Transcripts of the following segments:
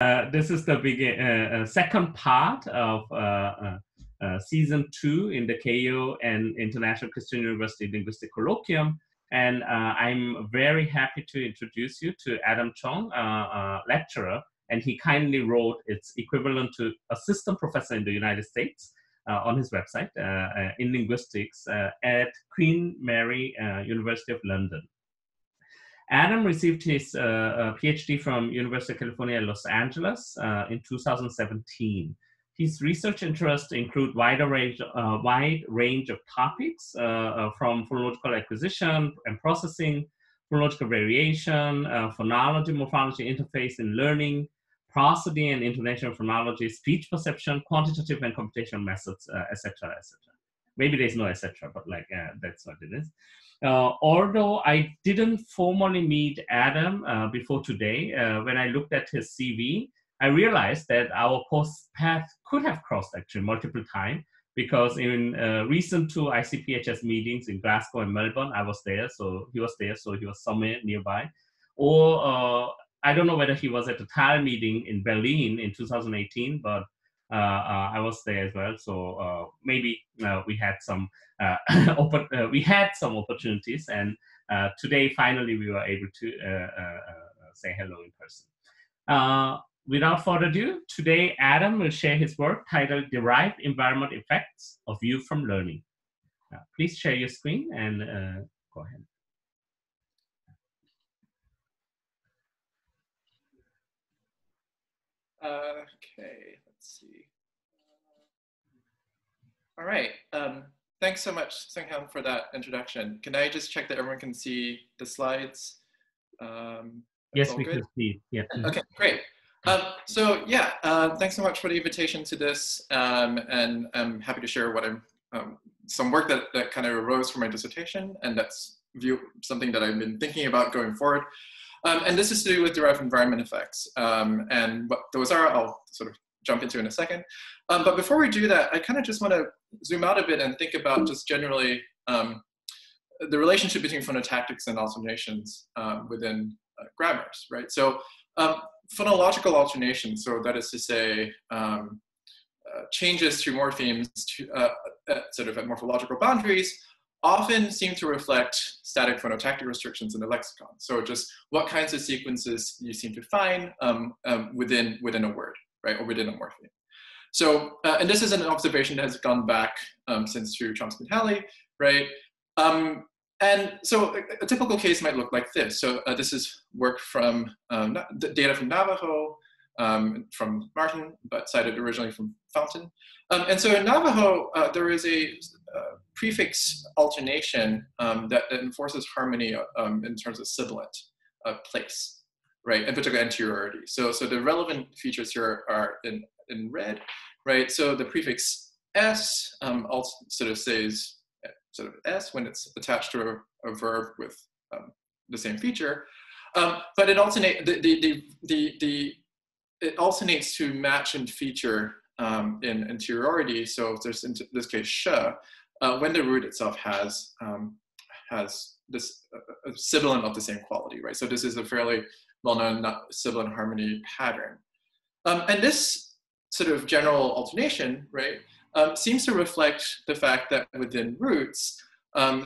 This is the second part of season 2 in the Keio and International Christian University Linguistic Colloquium. And I'm very happy to introduce you to Adam Chong, lecturer, and he kindly wrote its equivalent to assistant professor in the United States on his website in linguistics at Queen Mary University of London. Adam received his PhD from University of California, Los Angeles in 2017. His research interests include wide range of topics from phonological acquisition and processing, phonological variation, phonology, morphology interface in learning, prosody and intonation phonology, speech perception, quantitative and computational methods, etc., etc. Maybe there's no etc., but like that's what it is. Although I didn't formally meet Adam before today, when I looked at his CV, I realized that our course path could have crossed actually multiple times, because in recent 2 ICPHS meetings in Glasgow and Melbourne, I was there, so he was there, so he was somewhere nearby. Or I don't know whether he was at the TAL meeting in Berlin in 2018, but I was there as well, so maybe we had some opportunities, and today finally we were able to say hello in person. Without further ado, today Adam will share his work titled "Derived Environment Effects of View from Learning." Please share your screen and go ahead. Okay. See. All right. Thanks so much, Seunghun, for that introduction. Can I just check that everyone can see the slides? Yes, we can see. Yeah. Okay, great. So yeah, thanks so much for the invitation to this, and I'm happy to share what I'm some work that kind of arose from my dissertation, and that's something that I've been thinking about going forward. And this is to do with derived environment effects, and what those are, I'll sort of jump into in a second. But before we do that, I kind of just want to zoom out a bit and think about just generally the relationship between phonotactics and alternations within grammars, right? So phonological alternations, so that is to say changes to morphemes to, sort of at morphological boundaries, often seem to reflect static phonotactic restrictions in the lexicon. So just what kinds of sequences you seem to find within a word, right, or within a morpheme. So, and this is an observation that has gone back since to Chomsky and Halley, right? And so a typical case might look like this. So this is work from, data from Navajo, from Martin, but cited originally from Fountain. And so in Navajo, there is a prefix alternation that enforces harmony in terms of sibilant place. Right, in particular anteriority. So the relevant features here are in red, right? So the prefix s also sort of says sort of s when it's attached to a verb with the same feature, but it alternates. It alternates to match and feature in anteriority. So if there's in this case sh, when the root itself has this a sibilant of the same quality, right? So this is a fairly well-known sibilant harmony pattern. And this sort of general alternation, right, seems to reflect the fact that within roots,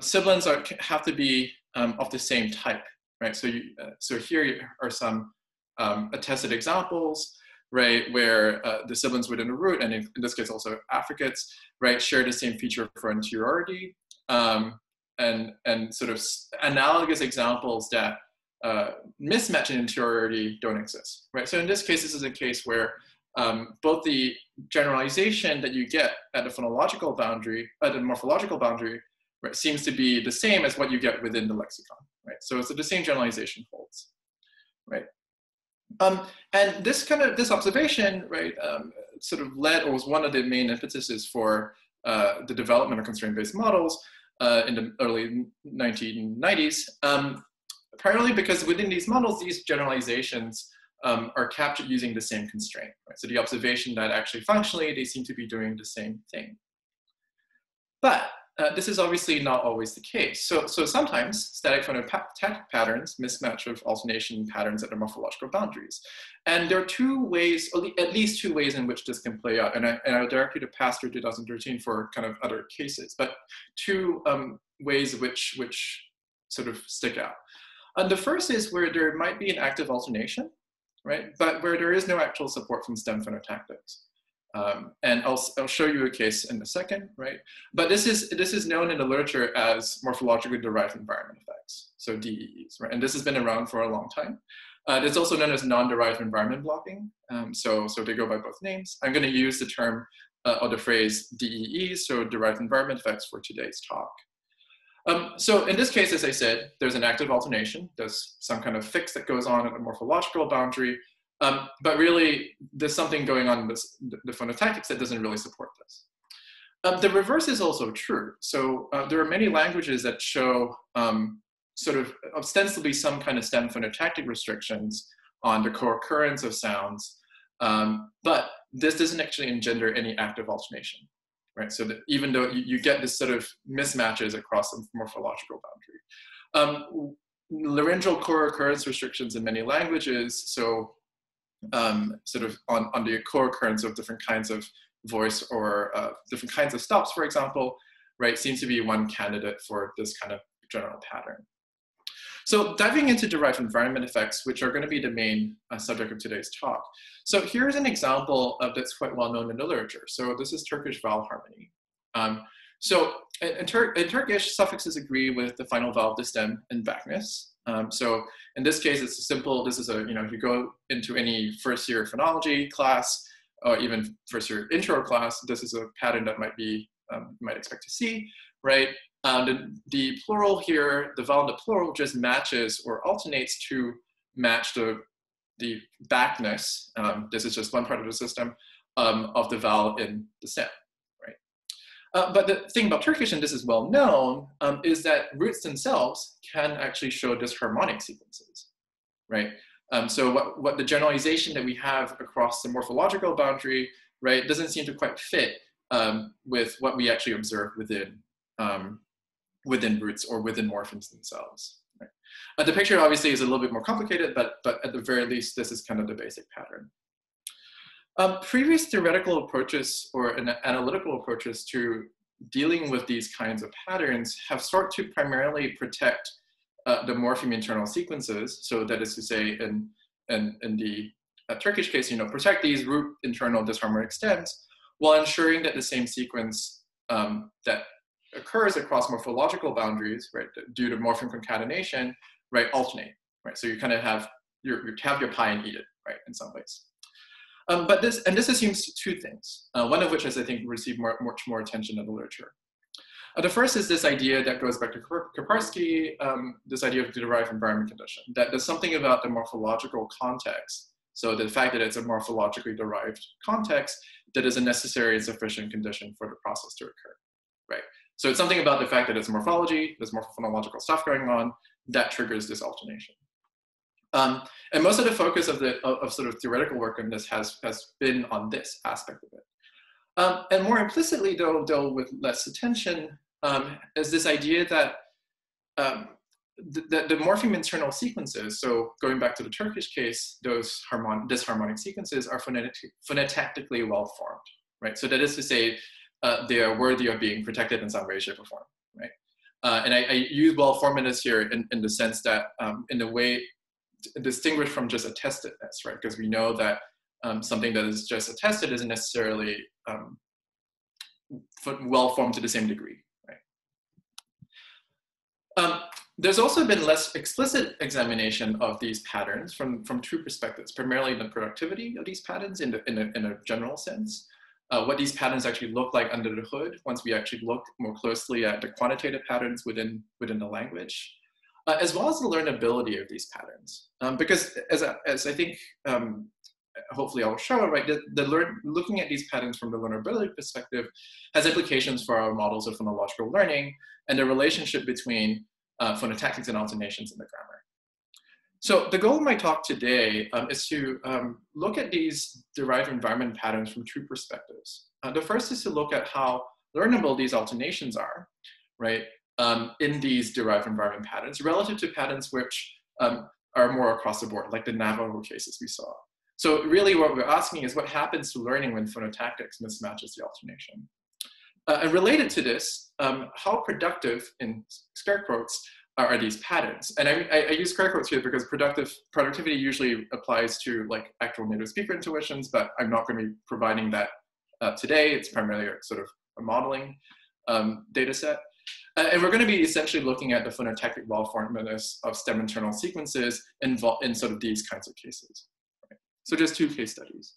sibilants have to be of the same type, right? So, so here are some attested examples, right, where the sibilants within a root, and in this case also affricates, right, share the same feature for anteriority, and sort of analogous examples that mismatch in interiority don't exist, right? So in this case, this is a case where both the generalization that you get at the phonological boundary, at the morphological boundary, right, seems to be the same as what you get within the lexicon, right? So the same generalization holds, right? And this observation, right, sort of led, or was one of the main impetuses for the development of constraint-based models in the early 1990s. Primarily because within these models, these generalizations are captured using the same constraint, right? So the observation that actually functionally, they seem to be doing the same thing. But This is obviously not always the case. So sometimes static phonotactic patterns mismatch with alternation patterns at their morphological boundaries. And there are two ways, at least two ways in which this can play out. And I would direct you to Pastor 2013 for kind of other cases, but two ways which sort of stick out. And the first is where there might be an active alternation, right? But where there is no actual support from stem phonotactics. And I'll show you a case in a second, right? But this is known in the literature as morphologically derived environment effects, so DEEs, right? And this has been around for a long time. It's also known as non-derived environment blocking, so they go by both names. I'm going to use the term or the phrase DEEs, so derived environment effects, for today's talk. So in this case, as I said, there's an active alternation. There's some kind of fix that goes on at the morphological boundary. But really, there's something going on in the phonotactics that doesn't really support this. The reverse is also true. So there are many languages that show sort of ostensibly some kind of stem phonotactic restrictions on the co-occurrence of sounds, but this doesn't actually engender any active alternation, right? So that even though you get this sort of mismatches across the morphological boundary. Laryngeal co-occurrence restrictions in many languages, so sort of on the co-occurrence of different kinds of voice or different kinds of stops, for example, right, seems to be one candidate for this kind of general pattern. So diving into derived environment effects, which are going to be the main subject of today's talk. So here's an example of that's quite well known in the literature. So this is Turkish vowel harmony. So in Turkish, suffixes agree with the final vowel of the stem in backness. So in this case, it's simple. This is a, you know, if you go into any first year phonology class or even first year intro class, this is a pattern that might be, you might expect to see, right? The plural here, the vowel in the plural just matches or alternates to match the backness. This is just one part of the system of the vowel in the stem. But the thing about Turkish, and this is well known, is that roots themselves can actually show disharmonic sequences, right? So what the generalization that we have across the morphological boundary, right, doesn't seem to quite fit with what we actually observe within, within roots or within morphemes themselves. Right? The picture obviously is a little bit more complicated, but at the very least, this is kind of the basic pattern. Previous theoretical approaches or analytical approaches to dealing with these kinds of patterns have sought to primarily protect the morpheme internal sequences. So that is to say, in the Turkish case, you know, protect these root internal disharmonic stems while ensuring that the same sequence that occurs across morphological boundaries, right, due to morpheme concatenation, right, alternate, right. So you kind of have your pie and eat it, right, in some ways. But this assumes two things, one of which has, I think, received much more attention in the literature. The first is this idea that goes back to Kuparsky, this idea of derived environment condition, that there's something about the morphological context, so the fact that it's a morphologically derived context, that is a necessary and sufficient condition for the process to occur, right? So it's something about the fact that it's morphology, there's morphophonological stuff going on, that triggers this alternation. And most of the focus of sort of theoretical work on this has been on this aspect of it. And more implicitly, though with less attention, is this idea that the morpheme internal sequences, so going back to the Turkish case, those disharmonic sequences are phonotactically well-formed, right? So that is to say, they are worthy of being protected in some way, shape, or form, right? And I use well-formedness here in the sense that in the way distinguish from just attestedness, right? Because we know that something that is just attested isn't necessarily well-formed to the same degree, right? There's also been less explicit examination of these patterns from two perspectives, primarily the productivity of these patterns in a general sense, what these patterns actually look like under the hood once we actually look more closely at the quantitative patterns within the language. As well as the learnability of these patterns, because as I think hopefully I'll show, right, looking at these patterns from the learnability perspective has implications for our models of phonological learning and the relationship between phonotactics and alternations in the grammar. So the goal of my talk today is to look at these derived environment patterns from two perspectives. The first is to look at how learnable these alternations are, right, in these derived environment patterns relative to patterns which are more across the board, like the Navajo cases we saw. So really what we're asking is what happens to learning when phonotactics mismatches the alternation. And related to this, how productive, in scare quotes, are these patterns? And I use scare quotes here because productivity usually applies to like actual native speaker intuitions, but I'm not going to be providing that today. It's primarily sort of a modeling data set. And we're going to be essentially looking at the phonotactic lawfulness of stem internal sequences involved in sort of these kinds of cases. Right? So just two case studies.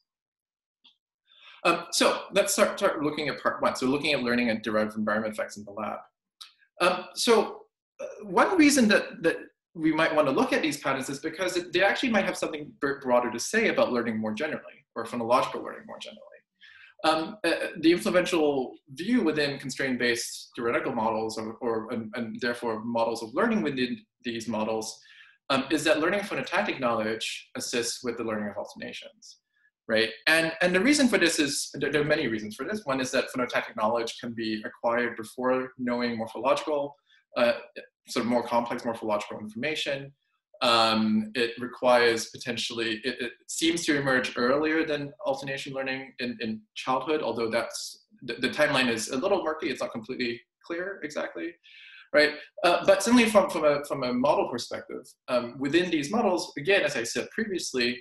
So let's start looking at part one. So looking at learning and derived environment effects in the lab. One reason that we might want to look at these patterns is because they actually might have something broader to say about learning more generally, or phonological learning more generally. The influential view within constraint-based theoretical models, and therefore models of learning within these models, is that learning phonotactic knowledge assists with the learning of alternations, right? And the reason for this is, there are many reasons for this. One is that phonotactic knowledge can be acquired before knowing morphological, sort of more complex morphological information. It requires potentially, it seems to emerge earlier than alternation learning in childhood, although that's, the timeline is a little murky, it's not completely clear exactly, right? But certainly from a model perspective, within these models, again, as I said previously,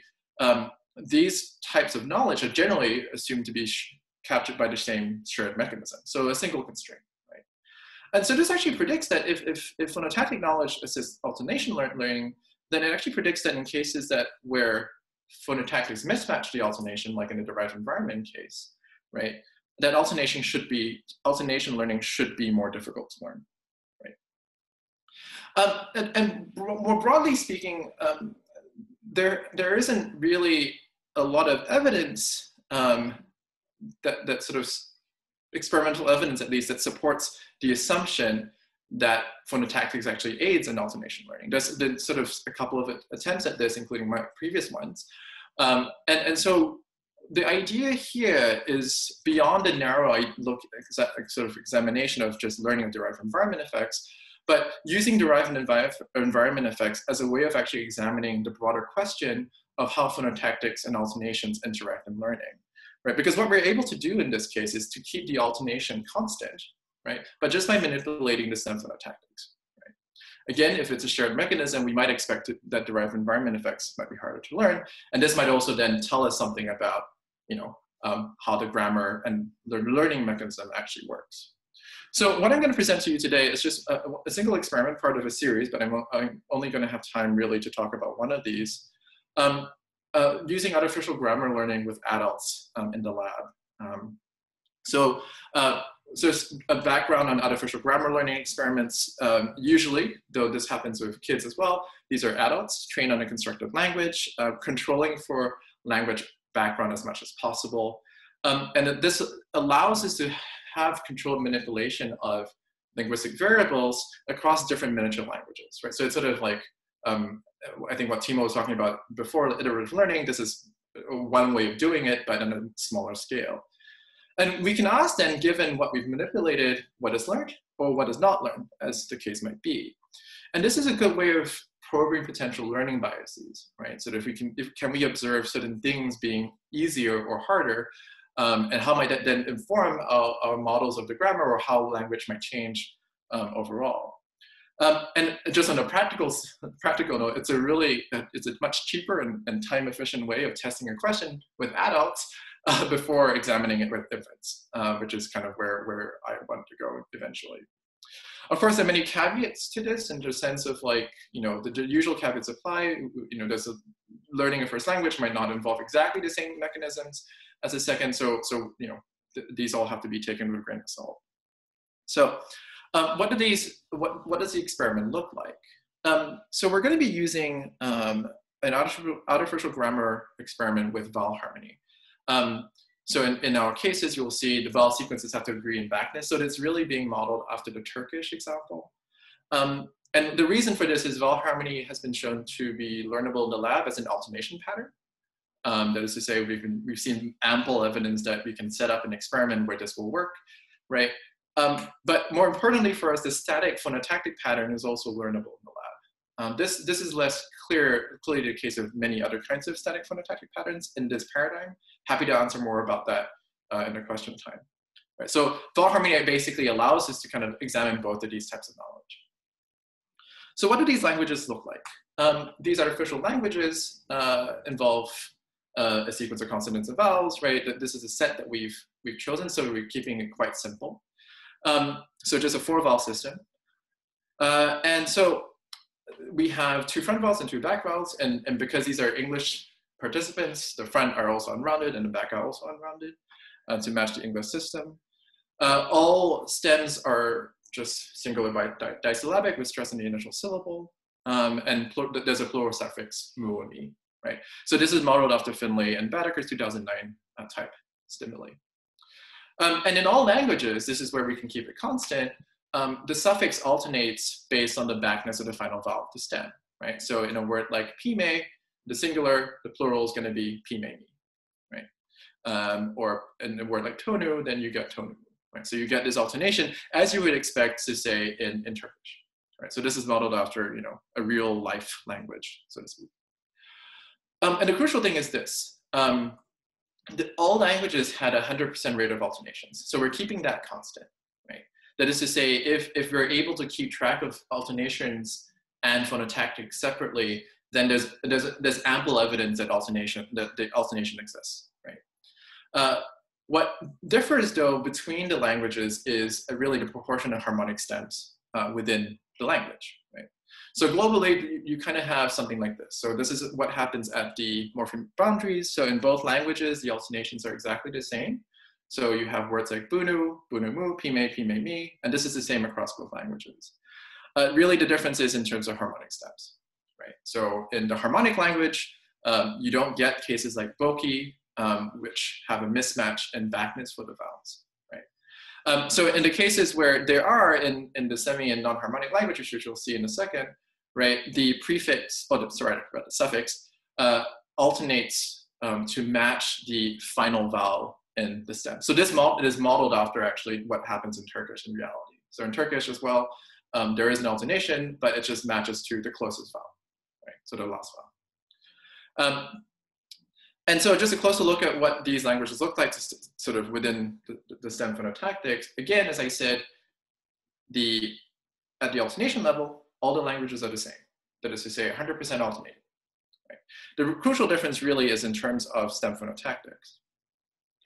these types of knowledge are generally assumed to be captured by the same shared mechanism, so a single constraint. And so this actually predicts that if phonotactic knowledge assists alternation learning, then it actually predicts that in cases where phonotactics mismatch the alternation, like in the derived environment case, right, that alternation learning should be more difficult to learn, right? And more broadly speaking, there isn't really a lot of evidence that sort of experimental evidence, at least, that supports the assumption that phonotactics actually aids in alternation learning. There's been sort of a couple of attempts at this, including my previous ones. And so the idea here is beyond a narrow look, sort of examination of just learning of derived environment effects, but using derived environment effects as a way of actually examining the broader question of how phonotactics and alternations interact in learning. Right? Because what we're able to do in this case is to keep the alternation constant, right? But just by manipulating the stem phonotactics, right? Again, if it's a shared mechanism, we might expect that derived environment effects might be harder to learn. And this might also then tell us something about, you know, how the grammar and the learning mechanism actually works. So what I'm going to present to you today is just a single experiment, part of a series, but I'm only going to have time really to talk about one of these. Using artificial grammar learning with adults in the lab. So a background on artificial grammar learning experiments, usually, though this happens with kids as well, these are adults trained on a constructed language, controlling for language background as much as possible. And this allows us to have controlled manipulation of linguistic variables across different miniature languages, right? So it's sort of like, I think what Timo was talking about before, iterative learning, this is one way of doing it, but on a smaller scale. And we can ask then, given what we've manipulated, what is learned or what is not learned, as the case might be. And this is a good way of probing potential learning biases, right? So that can we observe certain things being easier or harder, and how might that then inform our models of the grammar or how language might change overall. And just on a practical note, it's a much cheaper and time-efficient way of testing a question with adults before examining it with infants, which is kind of where I want to go eventually. Of course, there are many caveats to this in the sense of, like, you know, the usual caveats apply. You know, there's learning a first language might not involve exactly the same mechanisms as a second, so you know, these all have to be taken with a grain of salt. So. What does the experiment look like? So we're going to be using an artificial grammar experiment with vowel harmony. So in our cases, you'll see the vowel sequences have to agree in backness. So it's really being modeled after the Turkish example. And the reason for this is vowel harmony has been shown to be learnable in the lab as an alternation pattern. That is to say, we've seen ample evidence that we can set up an experiment where this will work. right? But more importantly for us, the static phonotactic pattern is also learnable in the lab. This is less clearly the case of many other kinds of static phonotactic patterns in this paradigm. Happy to answer more about that in the question time. Right, so thought harmony basically allows us to kind of examine both of these types of knowledge. So what do these languages look like? These artificial languages involve a sequence of consonants and vowels, right? This is a set that we've chosen, so we're keeping it quite simple. So just a 4-vowel system. And so we have 2 front vowels and 2 back vowels, and because these are English participants, the front are also unrounded and the back are also unrounded to match the English system. All stems are just singular by disyllabic with stress on the initial syllable, and there's a plural suffix, mu or mi, right? So this is modeled after Finlay and Baedeker's 2009 type stimuli. And in all languages, this is where we can keep it constant. The suffix alternates based on the backness of the final vowel of the stem, right? So in a word like pime, the singular, the plural is going to be pime, right? Or in a word like tonu, then you get tonu, right? So you get this alternation as you would expect to say in Turkish, right? So this is modeled after, you know, a real life language, so to speak. And the crucial thing is this. All languages had a 100% rate of alternations. So we're keeping that constant, right? That is to say, if we're able to keep track of alternations and phonotactics separately, then there's ample evidence that the alternation exists, right? What differs though between the languages is really the proportion of harmonic stems within the language, right? So globally, you kind of have something like this. So this is what happens at the morpheme boundaries. So in both languages, the alternations are exactly the same. So you have words like bunu, bunu-mu, pime mi, and this is the same across both languages. Really, the difference is in terms of harmonic steps, right? So in the harmonic language, you don't get cases like boki, which have a mismatch in backness for the vowels, right? So in the cases where there are, in the semi and non-harmonic languages, which you'll see in a second, right, the prefix, or the suffix, alternates to match the final vowel in the stem. So this it is modeled after actually what happens in Turkish in reality. So in Turkish as well, there is an alternation, but it just matches to the closest vowel, right? So the last vowel. And so just a closer look at what these languages look like sort of within the stem phonotactics. Again, as I said, at the alternation level, all the languages are the same. That is to say, 100% alternated, right? The crucial difference really is in terms of stem phonotactics.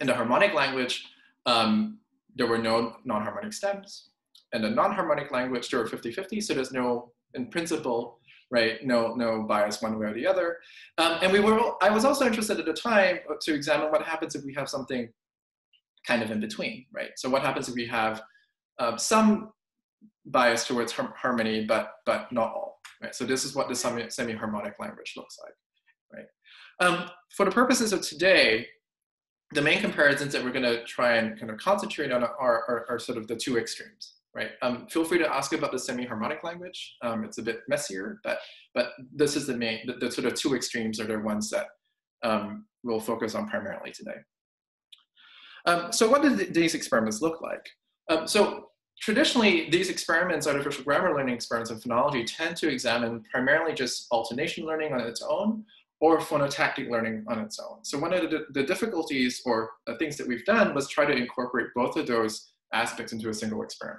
In the harmonic language, there were no non-harmonic stems. In the non-harmonic language, there were 50-50, so there's no, in principle, right, no bias one way or the other. And I was also interested at the time to examine what happens if we have something kind of in between, right? So what happens if we have some bias towards harmony, but not all, right? So this is what the semi-harmonic language looks like, right? For the purposes of today, the main comparisons that we're going to try and kind of concentrate on are sort of the two extremes, right? Feel free to ask about the semi-harmonic language. It's a bit messier, but this is the sort of two extremes are the ones that we'll focus on primarily today. So what do these experiments look like? So traditionally, these experiments, artificial grammar learning experiments in phonology, tend to examine primarily just alternation learning on its own, or phonotactic learning on its own. So one of the difficulties or the things that we've done was try to incorporate both of those aspects into a single experiment.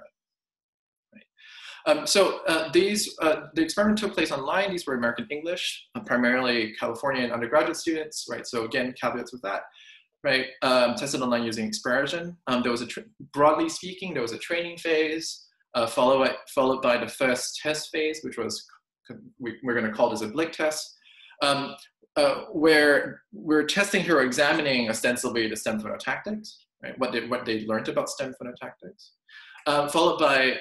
Right. The experiment took place online. These were American English, primarily Californian undergraduate students, right? So again, caveats with that, right? Tested online using Expersion. There was broadly speaking, there was a training phase, followed by the first test phase, which was, we're gonna call this a Blick test, where we're testing here, examining ostensibly the stem phonotactics, right? What they learned about stem phonotactics, followed by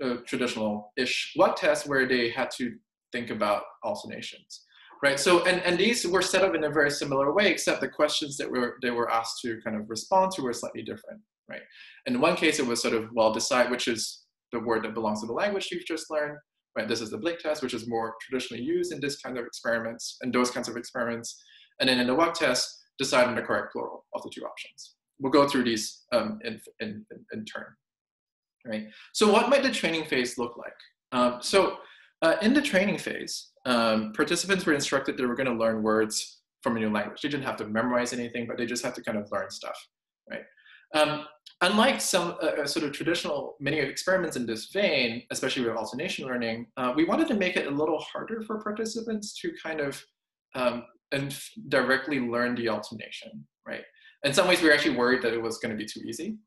a traditional-ish what test where they had to think about alternations, right? So, and these were set up in a very similar way, except the questions that they were asked to kind of respond to were slightly different, right? In one case, it was sort of, well, decide which is the word that belongs to the language you've just learned. Right, this is the Blick test, which is more traditionally used in this kind of experiments and those kinds of experiments. And then in the what test, decide on the correct plural of the two options, We'll go through these in turn. Right. So what might the training phase look like? In the training phase, participants were instructed they were going to learn words from a new language. They didn't have to memorize anything, but they just had to kind of learn stuff, right? Unlike some sort of traditional, many experiments in this vein, especially with alternation learning, we wanted to make it a little harder for participants to kind of directly learn the alternation, right? In some ways, we were actually worried that it was going to be too easy.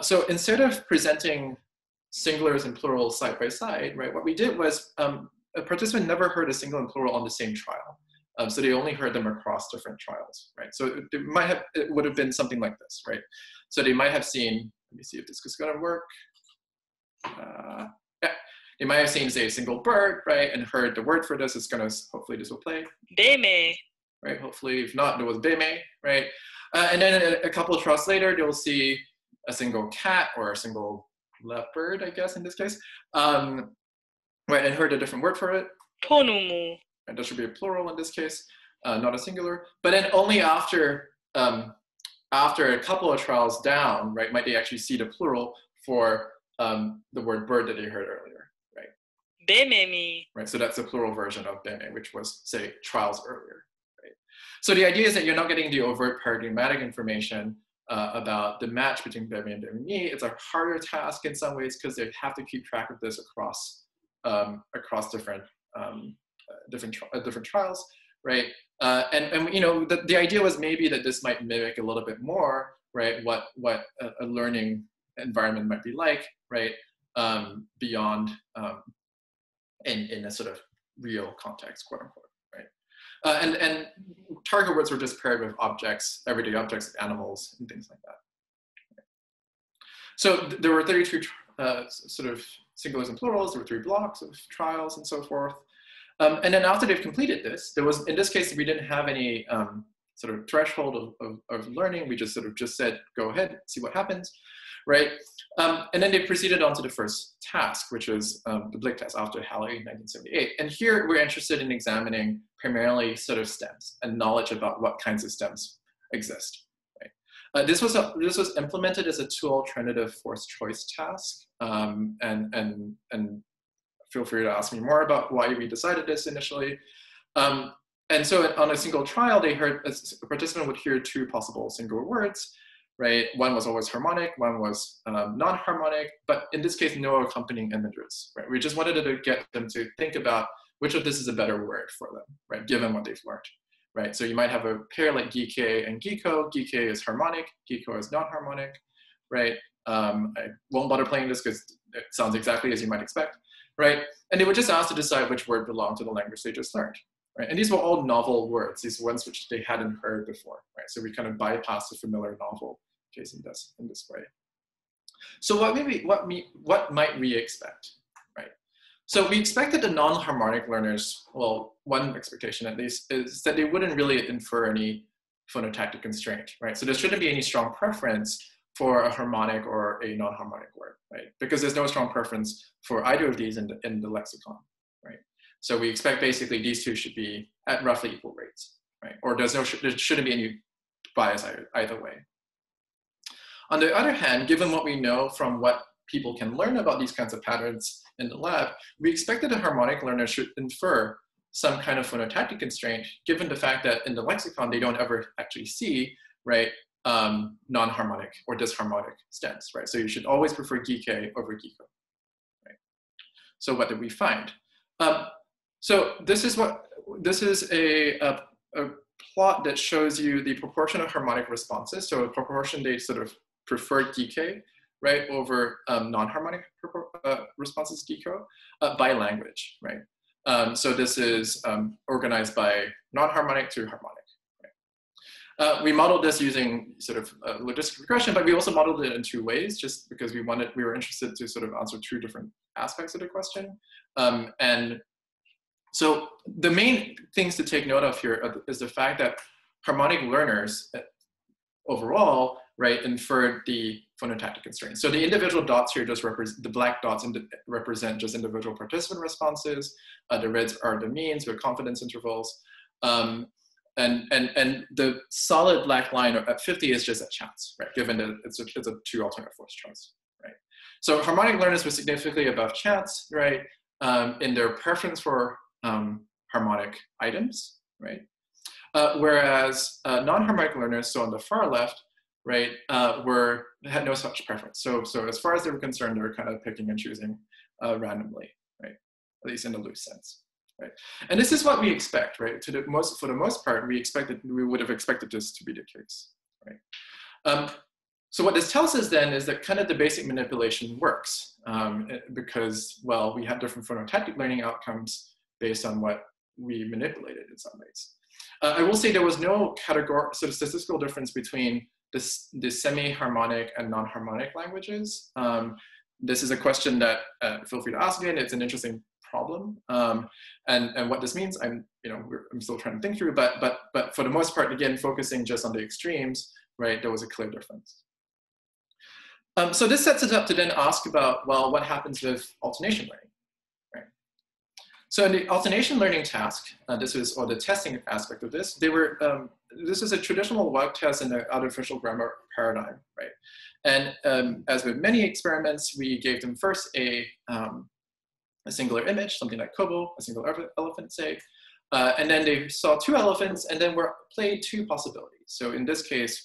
So instead of presenting singulars and plurals side by side, right, what we did was a participant never heard a singular and plural on the same trial. So they only heard them across different trials, right? So it would have been something like this, right? So they might have seen, let me see if this is going to work. Yeah. They might have seen, say, a single bird, right? And heard the word for this. It's going to, hopefully this will play. Beme. Right, hopefully, if not, there was beme, right? And then a couple of trials later, they'll see a single cat or a single leopard, I guess, in this case. Right, and heard a different word for it. Tonumu. And that should be a plural in this case, not a singular. But then only after after a couple of trials down, right, might they actually see the plural for the word bird that they heard earlier, right? Bememi. Right, so that's the plural version of beme, which was, say, trials earlier, right? So the idea is that you're not getting the overt paradigmatic information about the match between beme and bememi. It's a harder task in some ways because they have to keep track of this across, across different different trials, right? And you know, the idea was maybe that this might mimic a little bit more, right? What a learning environment might be like, right? Beyond in a sort of real context, quote unquote, right? And target words were just paired with objects, everyday objects, animals, and things like that. Right? So there were 32 sort of singulars and plurals. There were 3 blocks of trials and so forth. And then after they've completed this, there was, in this case, we didn't have any sort of threshold of learning. We just sort of just said, go ahead, see what happens, right? And then they proceeded on to the first task, which is the Blick test after Halley in 1978. And here we're interested in examining primarily sort of stems and knowledge about what kinds of stems exist, right? This was implemented as a 2 alternative forced choice task, and feel free to ask me more about why we decided this initially. And so on a single trial, they heard, a participant would hear 2 possible single words, right? One was always harmonic, one was non-harmonic, but in this case, no accompanying images, right? We just wanted to get them to think about which of this is a better word for them, right? Given what they've learned, right? So you might have a pair like gike and giko. Gike is harmonic, giko is non-harmonic, right? I won't bother playing this because it sounds exactly as you might expect. Right, and they were just asked to decide which word belonged to the language they just learned. Right, and these were all novel words; these ones which they hadn't heard before. Right, so we kind of bypassed the familiar novel case in this way. So what might we expect? Right, so we expected the non-harmonic learners. Well, one expectation at least is that they wouldn't really infer any phonotactic constraint. Right, so there shouldn't be any strong preference for a harmonic or a non-harmonic word, right? Because there's no strong preference for either of these in the lexicon, right? So we expect basically these 2 should be at roughly equal rates, right? Or there shouldn't be any bias either way. On the other hand, given what we know from what people can learn about these kinds of patterns in the lab, we expect that a harmonic learner should infer some kind of phonotactic constraint, given the fact that in the lexicon, they don't ever actually see, right, non-harmonic or disharmonic stems, right? So you should always prefer gike over giko, right? So what did we find? So this is a plot that shows you the proportion of harmonic responses. So a proportion they sort of preferred gike, right, over non-harmonic responses giko by language, right? So this is organized by non-harmonic to harmonic. We modeled this using sort of logistic regression, but we also modeled it in 2 ways, just because we were interested to sort of answer 2 different aspects of the question. And so the main things to take note of here is the fact that harmonic learners overall, right, inferred the phonotactic constraints. So the individual dots here just represent, the black dots represent just individual participant responses. The reds are the means with confidence intervals. And the solid black line at 50 is just a chance, right? Given that it's a two alternate force choice, right? So harmonic learners were significantly above chance, right? In their preference for harmonic items, right? Whereas non-harmonic learners, so on the far left, right, had no such preference. So as far as they were concerned, they were kind of picking and choosing randomly, right? At least in a loose sense, right? And this is what we expect, right? For the most part, we would have expected this to be the case, right? So what this tells us then is that kind of the basic manipulation works because, well, we have different phonotactic learning outcomes based on what we manipulated in some ways. I will say there was no sort of statistical difference between the semi-harmonic and non-harmonic languages. This is a question that feel free to ask me, and it's an interesting problem. And what this means, I'm still trying to think through. But for the most part, again, focusing just on the extremes, right? There was a clear difference. So this sets it up to then ask about, well, what happens with alternation learning? So in the alternation learning task, or the testing aspect of this, this is a traditional work test in the artificial grammar paradigm, right? And as with many experiments, we gave them first a singular image, something like Kobo, a single elephant, say, and then they saw two elephants and then were played two possibilities. So in this case,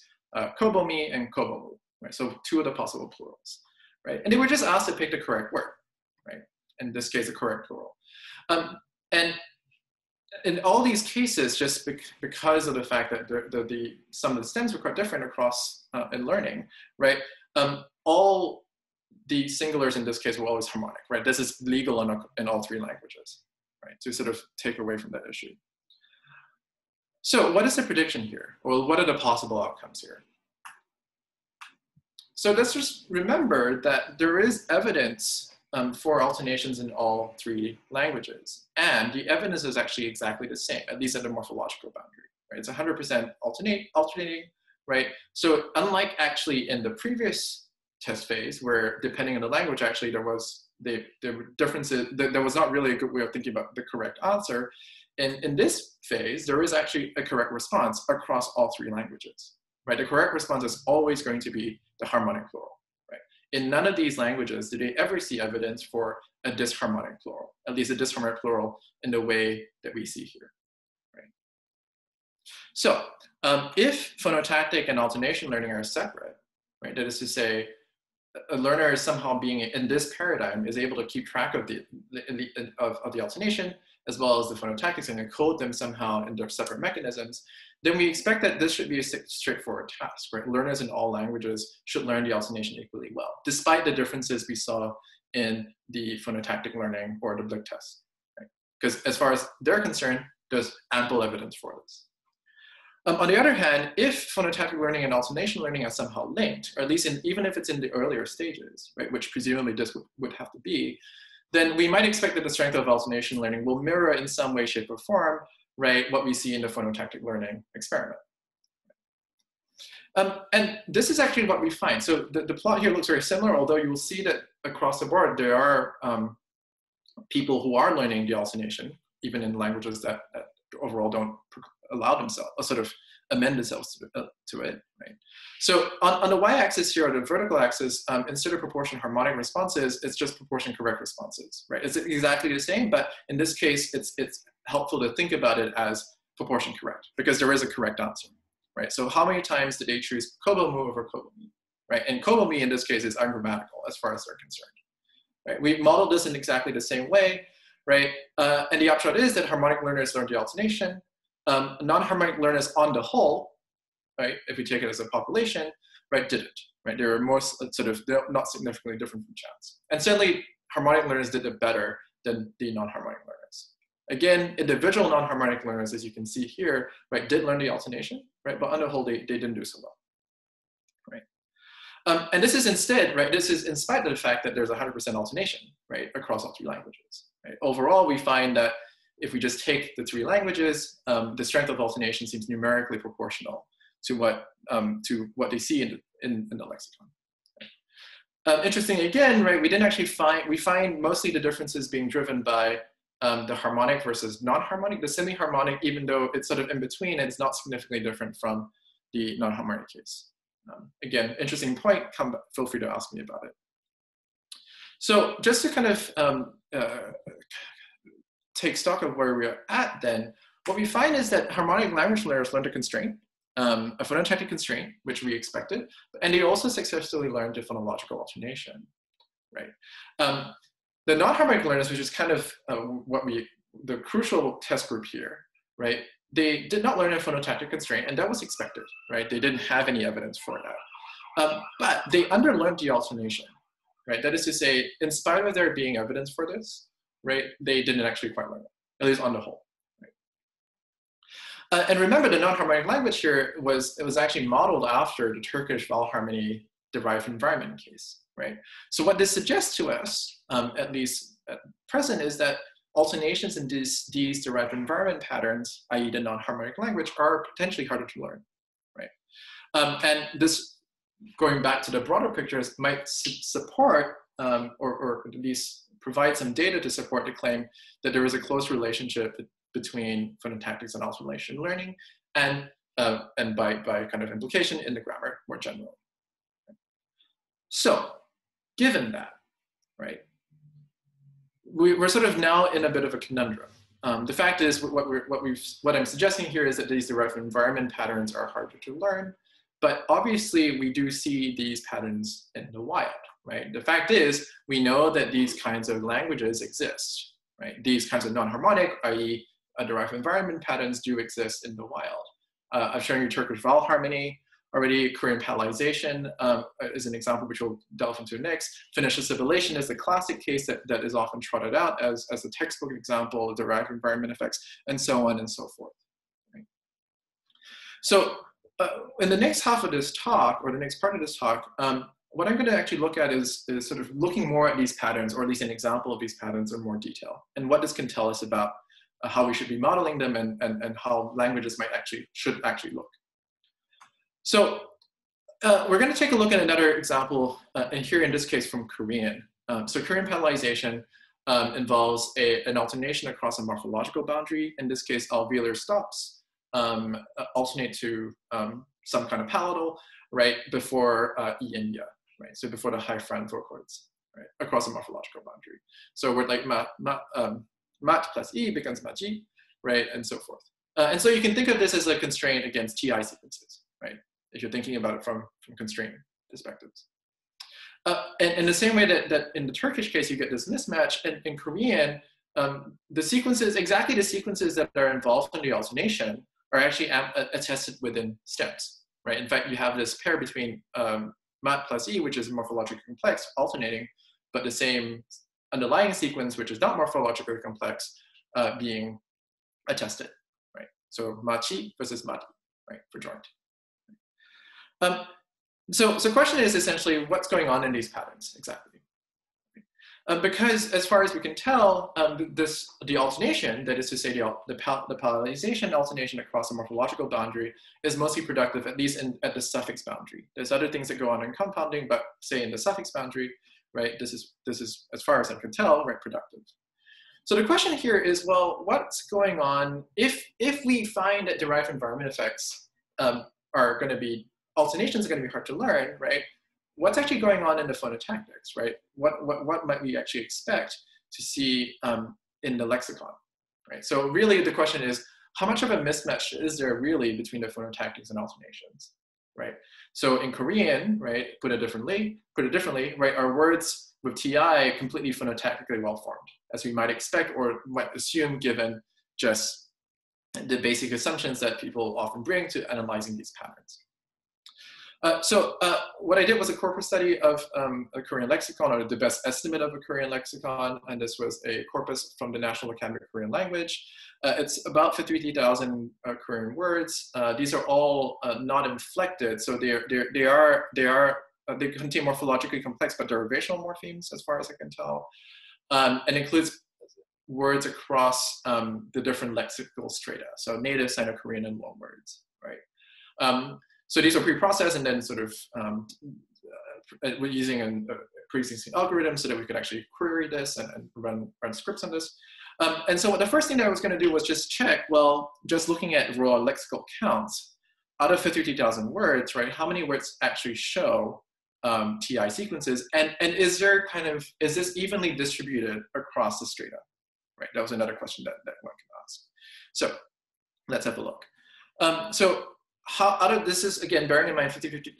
Kobomi and Kobomu, right? So two of the possible plurals, right? And they were just asked to pick the correct word, right? In this case, the correct plural. And in all these cases, just because of the fact that some of the stems were quite different across in learning, right? All the singulars in this case were always harmonic, right? This is legal in all three languages, right? To sort of take away from that issue. So what is the prediction here? Or what are the possible outcomes here? So let's just remember that there is evidence for alternations in all three languages. And the evidence is actually exactly the same, at least at the morphological boundary, right? It's 100% alternating, right? So unlike actually in the previous test phase where depending on the language, actually there was not really a good way of thinking about the correct answer. And in this phase, there is actually a correct response across all three languages, right? The correct response is always going to be the harmonic plural. In none of these languages did they ever see evidence for a disharmonic plural, at least a disharmonic plural in the way that we see here, right? So if phonotactic and alternation learning are separate, right, that is to say, a learner is somehow being in this paradigm is able to keep track of the alternation as well as the phonotactics and encode them somehow in their separate mechanisms, then we expect that this should be a straightforward task, right? Learners in all languages should learn the alternation equally well, despite the differences we saw in the phonotactic learning or the Blick test, right? Because as far as they're concerned, there's ample evidence for this. On the other hand, if phonotactic learning and alternation learning are somehow linked, or at least even if it's in the earlier stages, right, which presumably this would have to be, then we might expect that the strength of alternation learning will mirror in some way, shape, or form, right, what we see in the phonotactic learning experiment. And this is actually what we find. So the plot here looks very similar, although you will see that across the board, there are people who are learning the alternation, even in languages that overall don't allow themselves, or sort of amend themselves to it, right? So on the y-axis here, or the vertical axis, instead of proportion harmonic responses, it's just proportion correct responses, right? It's exactly the same, but in this case, it's helpful to think about it as proportion correct, because there is a correct answer, right? So how many times did they choose Kobomu over Kobomi, right? And Kobomi in this case is ungrammatical as far as they're concerned, right? We've modeled this in exactly the same way, right? And the upshot is that harmonic learners learn the alternation. Non-harmonic learners on the whole, right, if we take it as a population, right, did it, right? They were more sort of not significantly different from chance. And certainly harmonic learners did it better than the non-harmonic learners. Again, individual non-harmonic learners, as you can see here, right, did learn the alternation, right? But on the whole, they didn't do so well, right? And this is instead, right, this is in spite of the fact that there's 100% alternation, right, across all three languages, right? Overall, we find that if we just take the three languages, the strength of alternation seems numerically proportional to what they see in the lexicon. Interesting again, right? We find mostly the differences being driven by the harmonic versus non-harmonic, the semi-harmonic, even though it's sort of in between, it's not significantly different from the non-harmonic case. Again, interesting point, feel free to ask me about it. So just to kind of take stock of where we are at then, what we find is that harmonic language learners learned a constraint, a phonotactic constraint, which we expected, and they also successfully learned a phonological alternation, right? The non-harmonic learners, which is kind of the crucial test group here, right? They did not learn a phonotactic constraint, and that was expected, right? They didn't have any evidence for that. But they underlearned the alternation, right? That is to say, in spite of there being evidence for this, right, they didn't actually quite learn it, at least on the whole. And remember, the non-harmonic language here was actually modeled after the Turkish vowel harmony derived environment case, right? So what this suggests to us, at least at present, is that alternations in these derived environment patterns, i.e. the non-harmonic language, are potentially harder to learn, right? And this, going back to the broader pictures, might support or at least provide some data to support the claim that there is a close relationship between phonotactics and alternation learning, and by kind of implication in the grammar more generally. So, given that, right, we're sort of now in a bit of a conundrum. The fact is, what I'm suggesting here is that these derived environment patterns are harder to learn, but obviously we do see these patterns in the wild, right? The fact is, we know that these kinds of languages exist, right? These kinds of non-harmonic, i.e., derived environment patterns do exist in the wild. I've shown you Turkish vowel harmony already. Korean patalization is an example which we'll delve into next. Finnish assimilation is the classic case that is often trotted out as a textbook example of derived environment effects, and so on and so forth. Right? So in the next half of this talk, or the next part of this talk, what I'm going to actually look at is sort of looking more at these patterns, or at least an example of these patterns in more detail, and what this can tell us about how we should be modeling them and how languages should actually look. So we're going to take a look at another example, and here in this case from Korean. So Korean patalization involves an alternation across a morphological boundary. In this case, alveolar stops alternate to some kind of palatal, right, before e and ya, right? So before the high front vocoids, right, across a morphological boundary. So we're like mat plus e becomes maji, right, and so forth. And so you can think of this as a constraint against TI sequences, right? If you're thinking about it from constraint perspectives. And in the same way that in the Turkish case, you get this mismatch, in Korean, the sequences, exactly the sequences that are involved in the alternation are actually attested within stems, right? In fact, you have this pair between mat plus e, which is morphologically complex, alternating, but the same underlying sequence, which is not morphologically complex, being attested, right? So machi versus mati, right, for joint. So the question is essentially what's going on in these patterns exactly? Because as far as we can tell, the alternation, that is to say the palatalization alternation across a morphological boundary, is mostly productive, at least at the suffix boundary. There's other things that go on in compounding, but say in the suffix boundary, right, this is as far as I can tell, right, productive. So the question here is, well, what's going on if we find that derived environment effects are going to be, alternations are going to be hard to learn, right? What's actually going on in the phonotactics, right? What might we actually expect to see in the lexicon, right? So really the question is, how much of a mismatch is there really between the phonotactics and alternations, right? So in Korean, right, put it differently, right, are words with TI completely phonotactically well-formed, as we might expect or might assume given just the basic assumptions that people often bring to analyzing these patterns. So what I did was a corpus study of a Korean lexicon, or the best estimate of a Korean lexicon, and this was a corpus from the National Academy of Korean Language. It's about 53,000 Korean words. These are all not inflected, so they contain morphologically complex but derivational morphemes, as far as I can tell, and includes words across the different lexical strata, so native, Sino-Korean, and loan words, right? So these are pre-processed and then sort of we're using a pre-existing algorithm so that we could actually query this and run scripts on this. And so the first thing that I was going to do was just check, well, just looking at raw lexical counts, out of 53,000 words, right, how many words actually show TI sequences? And is there kind of, is this evenly distributed across the strata? Right, that was another question that, one can ask. So let's have a look. So how, out of, this is again, bearing in mind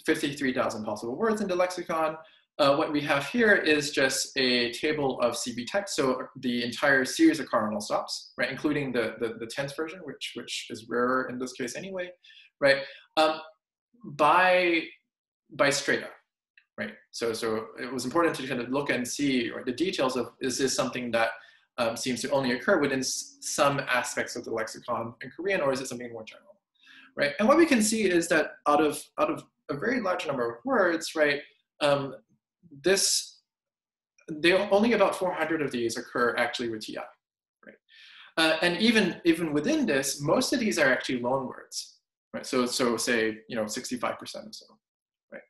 53,000 possible words in the lexicon, what we have here is just a table of CB text, so the entire series of cardinal stops, right, including the tense version, which is rarer in this case anyway, right, by strata, right? So it was important to kind of look and see, right, the details of, is this something that seems to only occur within some aspects of the lexicon in Korean, or is it something more general, right? And what we can see is that out of a very large number of words, right, only about 400 of these occur actually with TI, right? And even within this, most of these are actually loan words, right? So say, you know, 65% or so, right?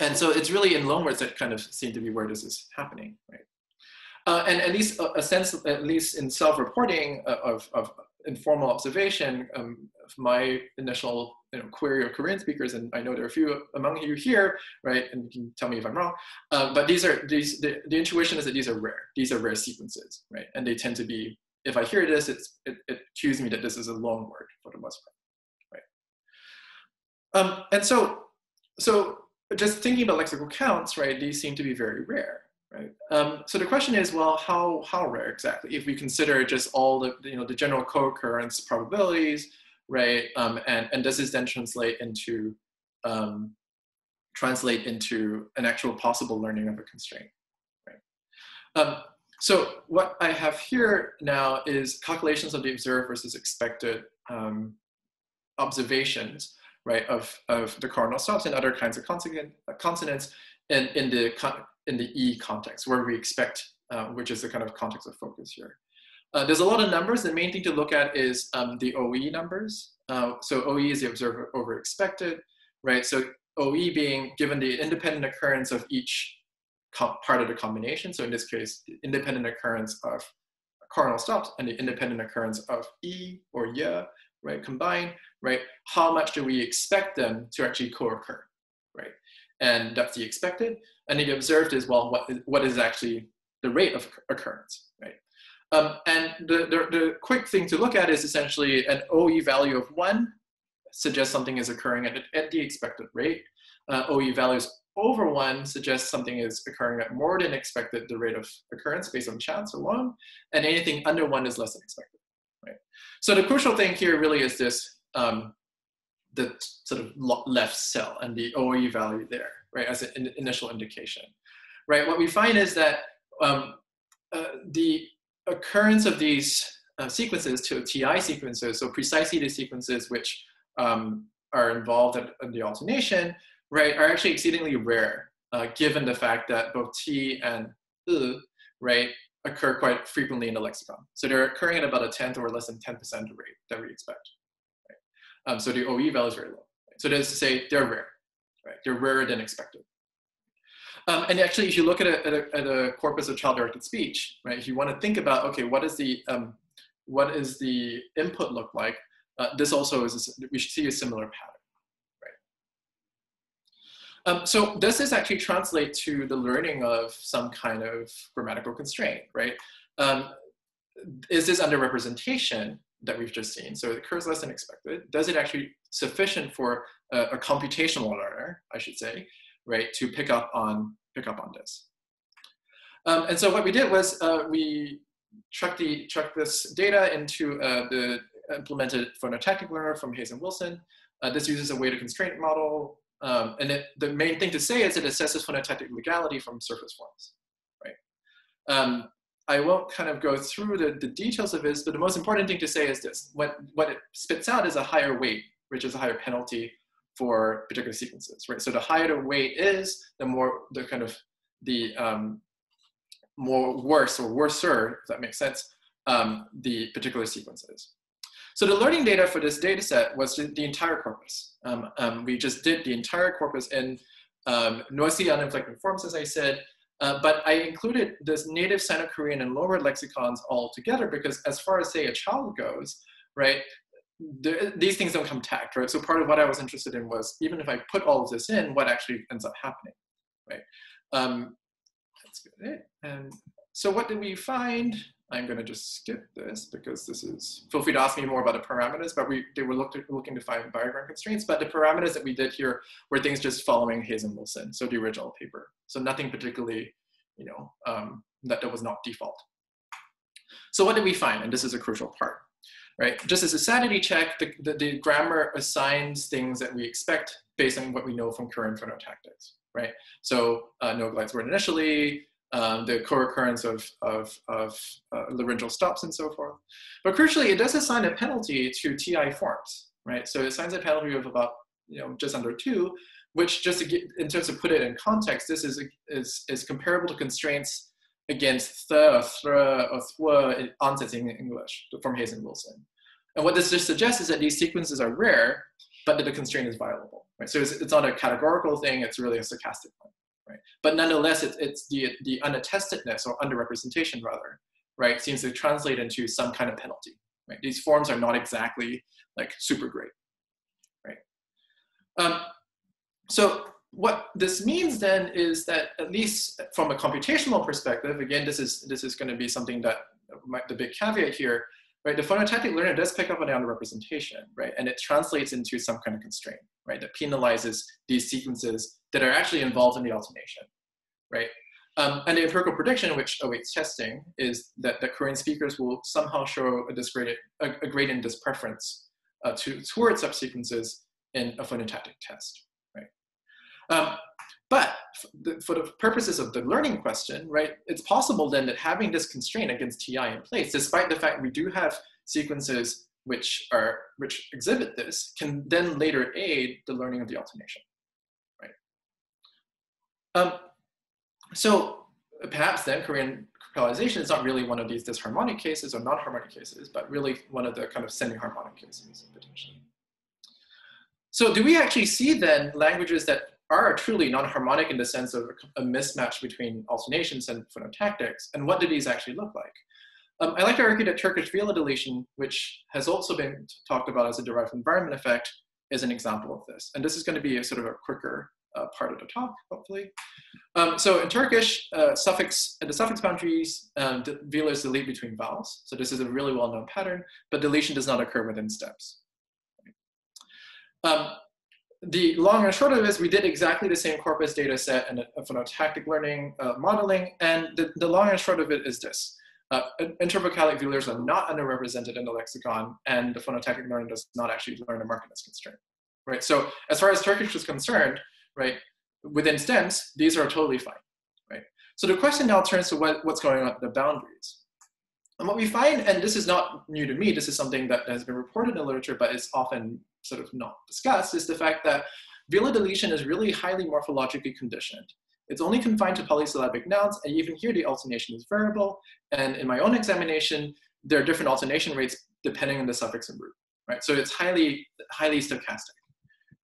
And so it's really in loan words that kind of seem to be where this is happening, right? And at least a sense, at least in self-reporting of informal observation, my initial query of Korean speakers, and I know there are a few among you here, right, and you can tell me if I'm wrong, but the intuition is that these are rare sequences, right, and they tend to be, if I hear this, it cues me that this is a long word for the most part, right? And so just thinking about lexical counts, right, these seem to be very rare, right? So the question is, well, how rare exactly? If we consider just all the the general co-occurrence probabilities, right? And does this then translate into an actual possible learning of a constraint, right? So what I have here now is calculations of the observed versus expected observations, right, of the cardinal stops and other kinds of consonants in the E context, where we expect, which is the kind of context of focus here. There's a lot of numbers. The main thing to look at is the OE numbers. So OE is the observed over expected, right? So OE being given the independent occurrence of each part of the combination. So in this case, the independent occurrence of cardinal stops and the independent occurrence of E or ye, right, combined, right? How much do we expect them to actually co-occur, right? And that's the expected. And the observed is, well, what is actually the rate of occurrence, right? And the quick thing to look at is essentially an OE value of 1 suggests something is occurring at the expected rate. OE values over 1 suggests something is occurring at more than expected, the rate of occurrence based on chance alone. And anything under 1 is less than expected, right? So the crucial thing here really is this, the sort of left cell and the OE value there, right, as an initial indication, right? What we find is that the occurrence of these sequences to TI sequences, so precisely the sequences which are involved in the alternation, right, are actually exceedingly rare, given the fact that both T and U, right, occur quite frequently in the lexicon. So they're occurring at about a 10th or less than 10% rate that we expect. Right? So the OE value is very low. So that is to say, they're rare, right? They're rarer than expected. And actually, if you look at a corpus of child-directed speech, right, if you want to think about, okay, what is the input look like, this also is, we should see a similar pattern, right? So does this actually translate to the learning of some kind of grammatical constraint, right? Is this underrepresentation that we've just seen, so it occurs less than expected, does it actually sufficient for a computational learner, I should say, right, to pick up on this. And so what we did was we chucked this data into the implemented phonotactic learner from Hayes and Wilson. This uses a weighted constraint model. And the main thing to say is it assesses phonotactic legality from surface forms, right? I won't kind of go through the details of this, but the most important thing to say is this. What it spits out is a higher weight, which is a higher penalty for particular sequences, right? So the higher the weight is, the more the kind of the more worse or worser, if that makes sense, the particular sequences. So the learning data for this data set was the entire corpus. We just did the entire corpus in noisy, uninflected forms, as I said, But I included this native Sino-Korean and lower lexicons all together because as far as, say, a child goes, right, these things don't come tacked, right? So part of what I was interested in was, even if I put all of this in, what actually ends up happening, right? That's good. And so what did we find? I'm going to just skip this because this is, feel free to ask me more about the parameters, but they were looking to find biogram constraints, but the parameters that we did here were things just following Hayes and Wilson, so the original paper. So nothing particularly, you know, that was not default. So what did we find? And this is a crucial part, right? Just as a sanity check, the grammar assigns things that we expect based on what we know from current phonotactics, right? So no glides word initially, the co-occurrence of laryngeal stops and so forth. But crucially, it does assign a penalty to TI forms, right? So it assigns a penalty of about, you know, just under 2, which just to get, in terms of put it in context, this is comparable to constraints against the, or thwa in onsetting in English from Hayes and Wilson. And what this just suggests is that these sequences are rare, but that the constraint is violable, right? So it's not a categorical thing, it's really a stochastic one. Right. But nonetheless, it's the unattestedness or underrepresentation rather, right, seems to translate into some kind of penalty. Right? These forms are not exactly like super great, right? So what this means then is that at least from a computational perspective, again, this is going to be something that might, the big caveat here, right? The phonotactic learner does pick up on the underrepresentation, right, and it translates into some kind of constraint, right, that penalizes these sequences that are actually involved in the alternation, right? And the empirical prediction, which awaits testing, is that Korean speakers will somehow show a gradient dispreference towards subsequences in a phonotactic test, right? But for the purposes of the learning question, right, it's possible then that having this constraint against TI in place, despite the fact we do have sequences which exhibit this, can then later aid the learning of the alternation. So perhaps then Korean capitalization is not really one of these disharmonic cases or non-harmonic cases, but really one of the kind of semi-harmonic cases potentially. So do we actually see then languages that are truly non-harmonic in the sense of a mismatch between alternations and phonotactics, and what do these actually look like? I like to argue that Turkish velar deletion, which has also been talked about as a derived environment effect, is an example of this. And this is going to be a sort of a quicker part of the talk, hopefully. So in Turkish, at the suffix boundaries, the velars delete between vowels. So this is a really well-known pattern, but deletion does not occur within steps. The long and short of this, we did exactly the same corpus data set and a phonotactic learning modeling, and the long and short of it is this. Intervocalic velars are not underrepresented in the lexicon, and the phonotactic learner does not actually learn a markedness constraint. Right? So as far as Turkish is concerned, right, within stems, these are totally fine, right? So the question now turns to what's going on at the boundaries. And what we find, and this is not new to me, this is something that has been reported in the literature, but it's often sort of not discussed, is the fact that velar deletion is really highly morphologically conditioned. It's only confined to polysyllabic nouns, and even here the alternation is variable, and in my own examination, there are different alternation rates depending on the suffix and root, right? So it's highly, highly stochastic,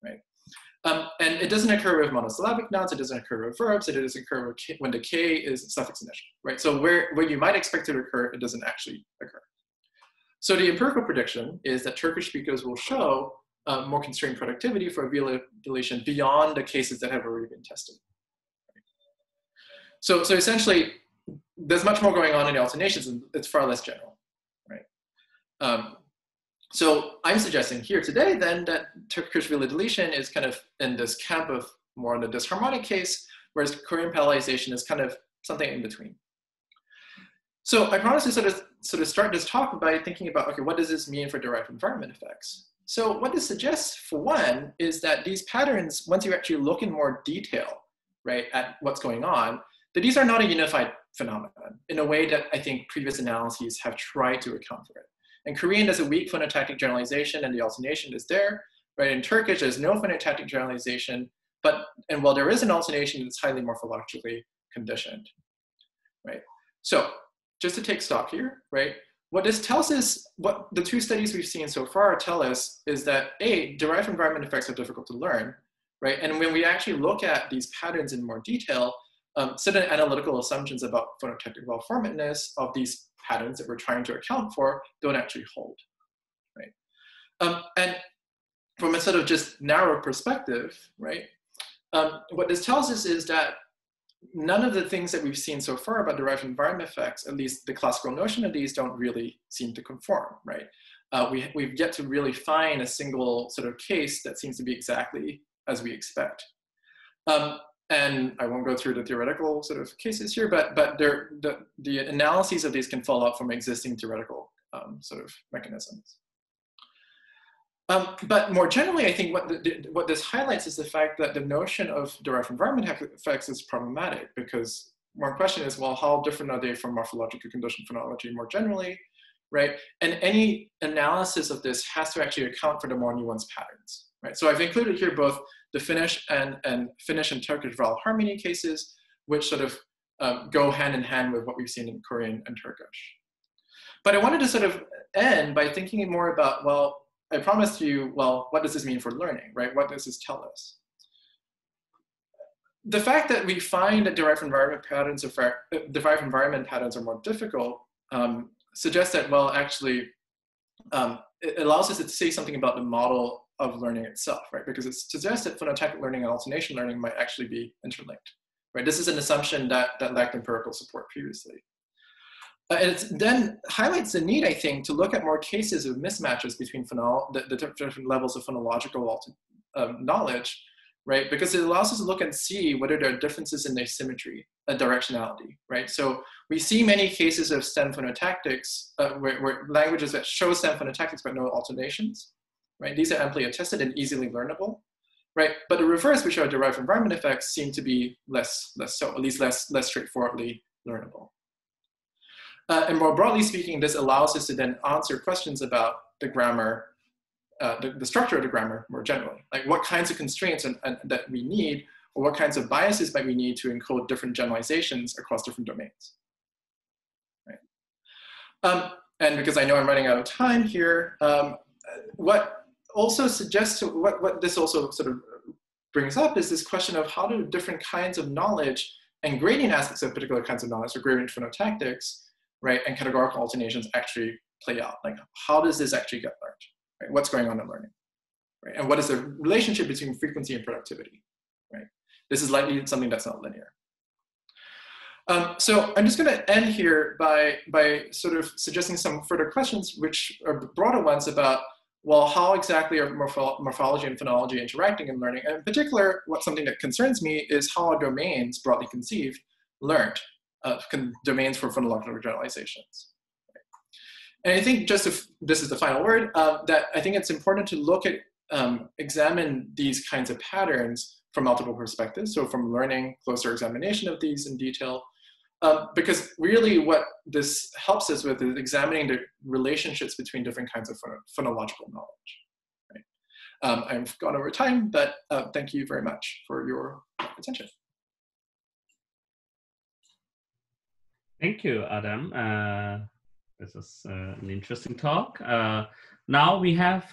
right? And it doesn't occur with monosyllabic nouns, it doesn't occur with verbs, it doesn't occur with when the K is suffix initial, right? So where you might expect it to occur, it doesn't actually occur. So the empirical prediction is that Turkish speakers will show more constrained productivity for velar deletion beyond the cases that have already been tested. Right? So essentially, there's much more going on in the alternations, and it's far less general, right? So I'm suggesting here today then that Turkish velar deletion is kind of in this camp of more on the disharmonic case, whereas Korean paternalization is kind of something in between. So I promised to sort of start this talk by thinking about, okay, what does this mean for derived environment effects? So what this suggests, for one, is that these patterns, once you actually look in more detail, right, at what's going on, that these are not a unified phenomenon in a way that I think previous analyses have tried to account for it. In Korean, there's a weak phonotactic generalization and the alternation is there, right? In Turkish, there's no phonotactic generalization, and while there is an alternation, it's highly morphologically conditioned, right? So just to take stock here, right? What this tells us, what the two studies we've seen so far tell us is that A, derived environment effects are difficult to learn, right? And when we actually look at these patterns in more detail, certain analytical assumptions about phonotactic well-formatedness of these patterns that we're trying to account for don't actually hold, right? And from a sort of just narrow perspective, right, what this tells us is that none of the things that we've seen so far about derived environment effects, at least the classical notion of these, don't really seem to conform, right? We've yet to really find a single sort of case that seems to be exactly as we expect. And I won't go through the theoretical sort of cases here, but the analyses of these can follow up from existing theoretical sort of mechanisms. But more generally, I think what this highlights is the fact that the notion of derived environment effects is problematic, because one question is, well, how different are they from morphological condition phonology more generally, right? And any analysis of this has to actually account for the more nuanced patterns, right? So I've included here both the Finnish and Turkish vowel harmony cases, which sort of go hand in hand with what we've seen in Korean and Turkish. But I wanted to sort of end by thinking more about, well, I promised you, well, what does this mean for learning, right? What does this tell us? The fact that we find that derived environment patterns are more difficult suggests that, well, actually, it allows us to say something about the model of learning itself, right? Because it suggests that phonotactic learning and alternation learning might actually be interlinked, right? This is an assumption that lacked empirical support previously. And it then highlights the need, I think, to look at more cases of mismatches between the different levels of phonological knowledge, right? Because it allows us to look and see whether there are differences in their symmetry and directionality, right? So we see many cases of stem phonotactics, where languages that show stem phonotactics but no alternations, right? These are amply attested and easily learnable, right? But the reverse, which are derived environment effects, seem to be less so, at least less straightforwardly learnable. And more broadly speaking, this allows us to then answer questions about the grammar, the structure of the grammar more generally, like what kinds of constraints that we need, or what kinds of biases might we need to encode different generalizations across different domains. Right. And because I know I'm running out of time here, what this also sort of brings up is this question of how do different kinds of knowledge and gradient aspects of particular kinds of knowledge, or gradient phonotactics, right, and categorical alternations actually play out. Like, how does this actually get learned? Right? What's going on in learning? Right? And what is the relationship between frequency and productivity? Right? This is likely something that's not linear. So I'm just going to end here by sort of suggesting some further questions, which are broader ones about, well, how exactly are morphology and phonology interacting in learning? And in particular, something that concerns me is how are domains, broadly conceived, learned? Domains for phonological generalizations. Right. And I think just if this is the final word, that I think it's important to look at, examine these kinds of patterns from multiple perspectives. So from learning, closer examination of these in detail, because really what this helps us with is examining the relationships between different kinds of phonological knowledge. Right. I've gone over time, but thank you very much for your attention. Thank you, Adam. This is an interesting talk. Now we have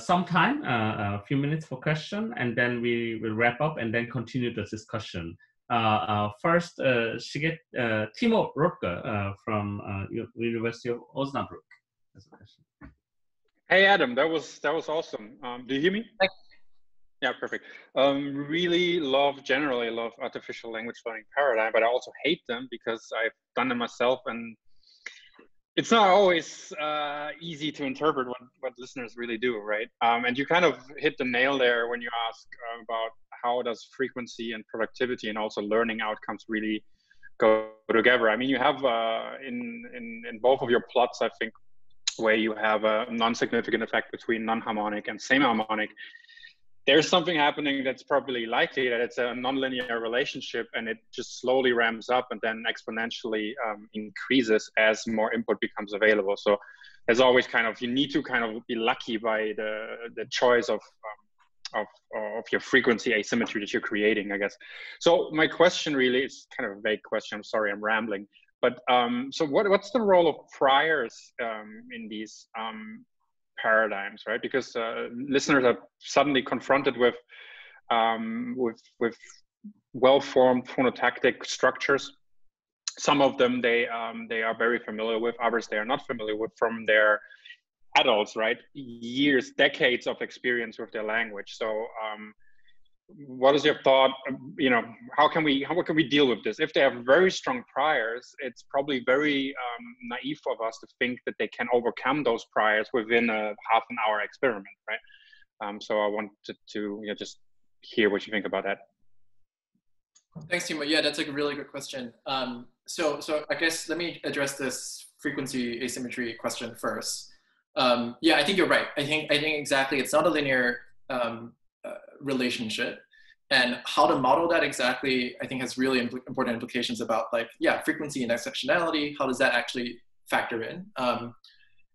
some time, a few minutes for question, and then we will wrap up and then continue the discussion. First, Timo Roettger from University of Osnabrück. That's a question. Hey, Adam, that was awesome. Do you hear me? Thanks. Yeah, perfect. Really generally love artificial language learning paradigm, but I also hate them because I've done them myself, and it's not always easy to interpret what listeners really do, right? And you kind of hit the nail there when you ask about how does frequency and productivity and also learning outcomes really go together. I mean, you have in both of your plots, I think, where you have a non-significant effect between non-harmonic and same harmonic. There's something happening that's probably likely that it's a nonlinear relationship, and it just slowly ramps up and then exponentially increases as more input becomes available. So there's always kind of, you need to kind of be lucky by the choice of your frequency asymmetry that you're creating, I guess. So my question really is kind of a vague question. I'm sorry, I'm rambling. But so what's the role of priors in these paradigms, right? Because listeners are suddenly confronted with well-formed phonotactic structures. Some of them they are very familiar with, others they are not familiar with from their adults, right? Years, decades of experience with their language. So what is your thought, you know, how can we deal with this? If they have very strong priors, it's probably very naive of us to think that they can overcome those priors within a half an hour experiment, right? So I wanted to, you know, just hear what you think about that. Thanks, Timo. Yeah, that's a really good question. So I guess let me address this frequency asymmetry question first. Yeah, I think you're right. I think exactly. It's not a linear relationship, and how to model that exactly, I think, has really important implications about, like, yeah, frequency and exceptionality. How does that actually factor in?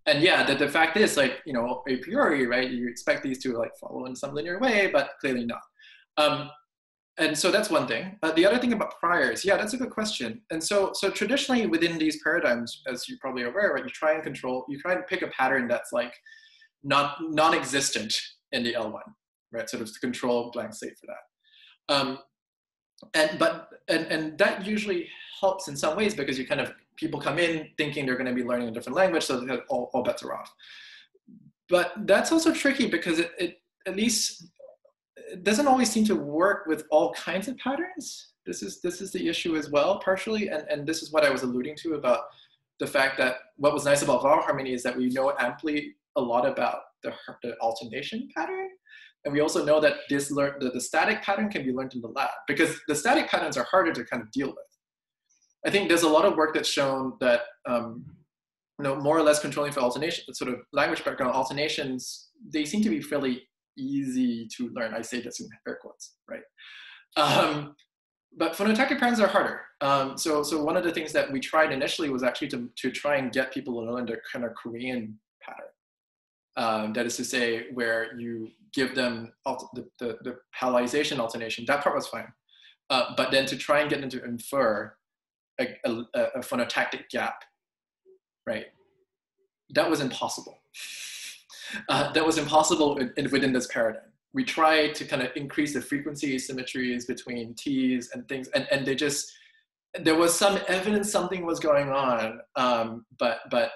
And yeah, the fact is, like, you know, a priori, right? You expect these to, like, follow in some linear way, but clearly not. And so that's one thing. The other thing about priors, yeah, that's a good question. And so traditionally within these paradigms, as you're probably aware, right, you try and pick a pattern that's, like, non-existent in the L1, right? Sort of to control blank slate for that. And that usually helps in some ways, because you kind of, people come in thinking they're going to be learning a different language, so that all bets are off. But that's also tricky, because it doesn't always seem to work with all kinds of patterns. This is the issue as well, partially, and this is what I was alluding to about the fact that what was nice about vowel harmony is that we know amply a lot about the alternation pattern, and we also know that the static pattern can be learned in the lab, because the static patterns are harder to kind of deal with. I think there's a lot of work that's shown that you know, more or less controlling for alternation, sort of language background alternations, they seem to be fairly easy to learn. I say this in air quotes, right? But phonotactic patterns are harder. So one of the things that we tried initially was actually to try and get people to learn the kind of Korean pattern. That is to say, where you give them the palization alternation. That part was fine. But then to try and get them to infer a phonotactic gap, right? That was impossible. Within this paradigm. We tried to kind of increase the frequency asymmetries between T's and things, and they just, there was some evidence something was going on, but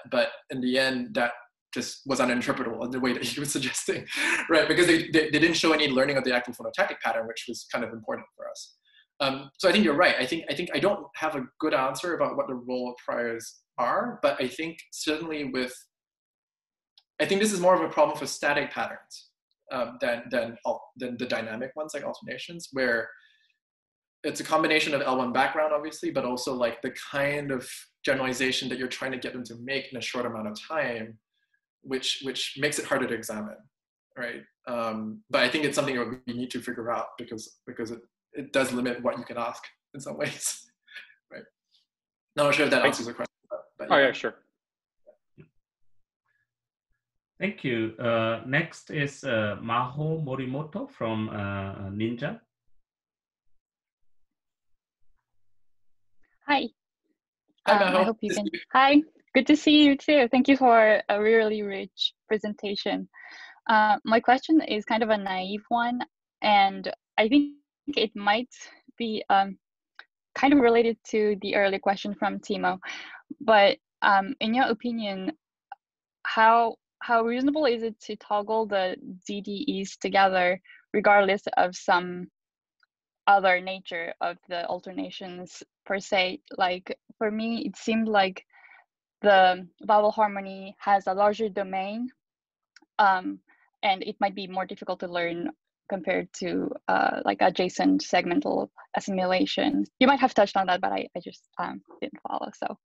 in the end, that just was uninterpretable in the way that he was suggesting, right? Because they didn't show any learning of the actual phonotactic pattern, which was kind of important for us. So I think you're right. I think I don't have a good answer about what the role of priors are, but I think certainly with, I think this is more of a problem for static patterns than the dynamic ones, like alternations, where it's a combination of L1 background, obviously, but also, like, the kind of generalization that you're trying to get them to make in a short amount of time, which makes it harder to examine, right? But I think it's something that we need to figure out, because it does limit what you can ask in some ways, right? Not sure if that answers the question. But yeah. Oh yeah, sure. Thank you. Next is Maho Morimoto from Ninja. Hi. I hope you can. Hi. Good to see you too. Thank you for a really rich presentation. My question is kind of a naive one, and I think it might be kind of related to the earlier question from Timo. But in your opinion, how reasonable is it to toggle the DDEs together regardless of some other nature of the alternations per se? Like, for me, it seemed like the vowel harmony has a larger domain, and it might be more difficult to learn compared to like adjacent segmental assimilation. You might have touched on that, but I just didn't follow, so.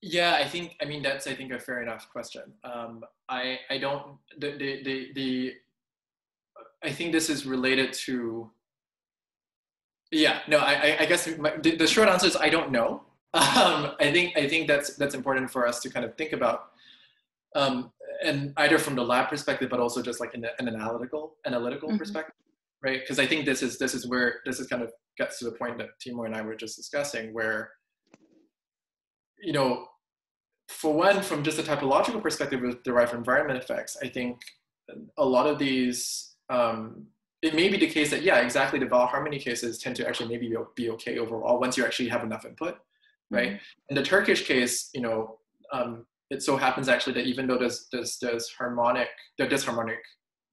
Yeah, I mean, that's, I think, a fair enough question. I think this is related to, yeah, no, I guess the short answer is I don't know. I think that's important for us to kind of think about, and either from the lab perspective, but also just like in an analytical mm-hmm. perspective, right? Because I think this is kind of gets to the point that Timo and I were just discussing, where, you know, for one, from just a typological perspective derived from environment effects, I think a lot of these it may be the case that, yeah, exactly, the vowel harmony cases tend to actually maybe be okay overall once you actually have enough input, right? Mm-hmm. In the Turkish case, you know, it so happens actually that even though there's disharmonic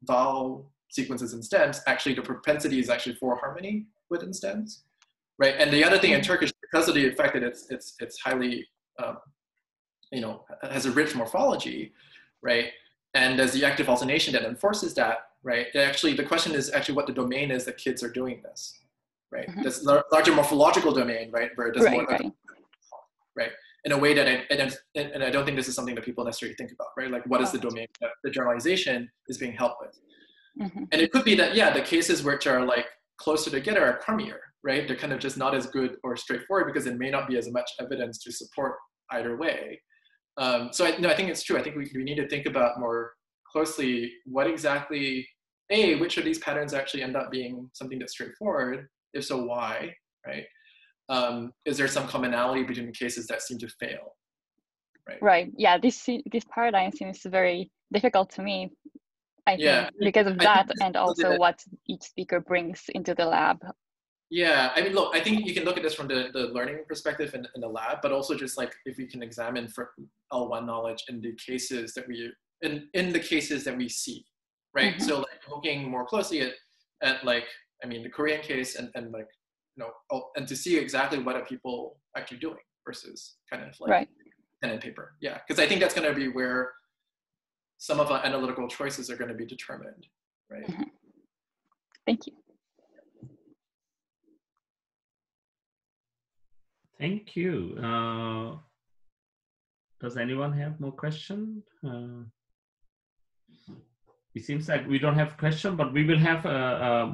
vowel sequences in stems, actually the propensity is actually for harmony within stems, right? And the other thing in Turkish, because of the fact that it's highly, you know, has a rich morphology, right? And there's the active alternation that enforces that, right? Actually, the question is actually what the domain is that kids are doing this, right? Mm-hmm. This larger morphological domain, right? Where it does more, right? In a way that I don't think this is something that people necessarily think about, right? Like, what is the domain that the generalization is being helped with? Mm-hmm. And it could be that, yeah, the cases which are like closer together are crummier, right? They're kind of just not as good or straightforward because there may not be as much evidence to support either way. So I think it's true. I think we need to think about more closely what exactly, which of these patterns actually end up being something that's straightforward? If so, why, right? Is there some commonality between the cases that seem to fail? Right, right. Yeah, this paradigm seems very difficult to me, I think, because of that and also what each speaker brings into the lab. Yeah, I mean, look, I think you can look at this from the learning perspective in the lab, but also just like if we can examine for L1 knowledge in the cases that we see, right? Mm-hmm. So like looking more closely at like, I mean, the Korean case and like, you know, and to see exactly what are people actually doing versus kind of like pen and paper. Yeah, because I think that's going to be where some of our analytical choices are going to be determined, right? Mm-hmm. Thank you. Thank you. Does anyone have more question? It seems like we don't have question, but we will have a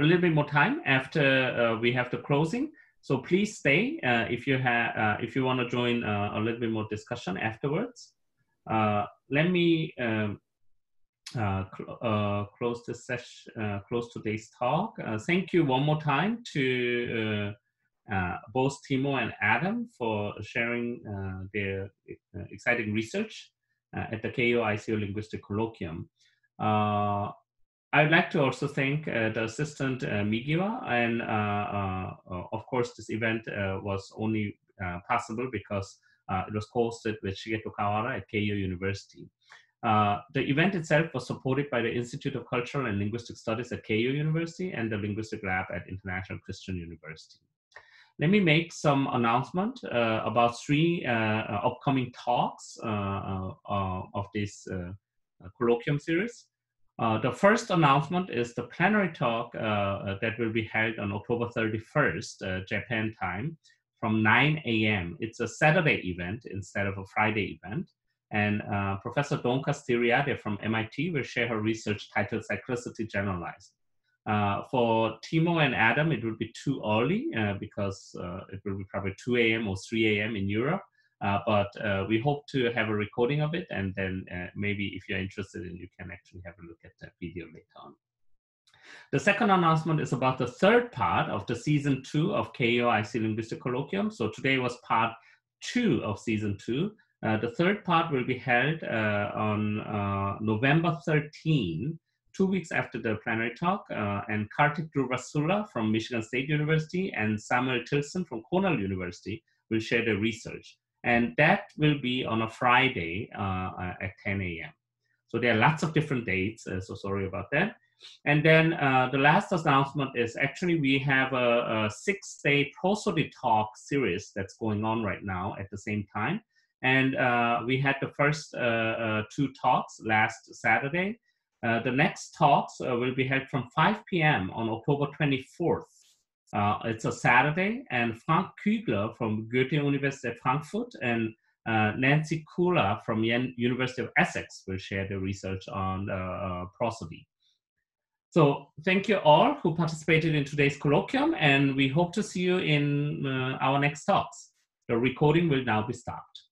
little bit more time after we have the closing. So please stay if you want to join a little bit more discussion afterwards. Let me close this session. Close today's talk. Thank you one more time to. Both Timo and Adam for sharing their exciting research at the Keio ICO Linguistic Colloquium. I would like to also thank the assistant Migiwa, and of course this event was only possible because it was co-hosted with Shigeto Kawahara at Keio University. The event itself was supported by the Institute of Cultural and Linguistic Studies at Keio University and the Linguistic Lab at International Christian University. Let me make some announcement about three upcoming talks of this colloquium series. The first announcement is the plenary talk that will be held on October 31st, Japan time, from 9 a.m. It's a Saturday event instead of a Friday event. And Professor Donka Steriade from MIT will share her research titled Cyclicity Generalized. For Timo and Adam, it will be too early because it will be probably 2 a.m. or 3 a.m. in Europe. But we hope to have a recording of it, and then maybe if you're interested in, you can actually have a look at that video later on. The second announcement is about the third part of the season 2 of KEO-IC Linguistic Colloquium. So today was part 2 of season 2. The third part will be held on November 13. 2 weeks after the plenary talk, and Kartik Durvasula from Michigan State University and Samuel Tilson from Cornell University will share their research. And that will be on a Friday at 10 a.m. So there are lots of different dates, so sorry about that. And then the last announcement is actually we have a 6-day prosody talk series that's going on right now at the same time. And we had the first 2 talks last Saturday. The next talks will be held from 5 p.m. on October 24th. It's a Saturday, and Frank Kügler from Goethe-Universität Frankfurt and Nancy Kula from University of Essex will share their research on prosody. So thank you all who participated in today's colloquium, and we hope to see you in our next talks. The recording will now be stopped.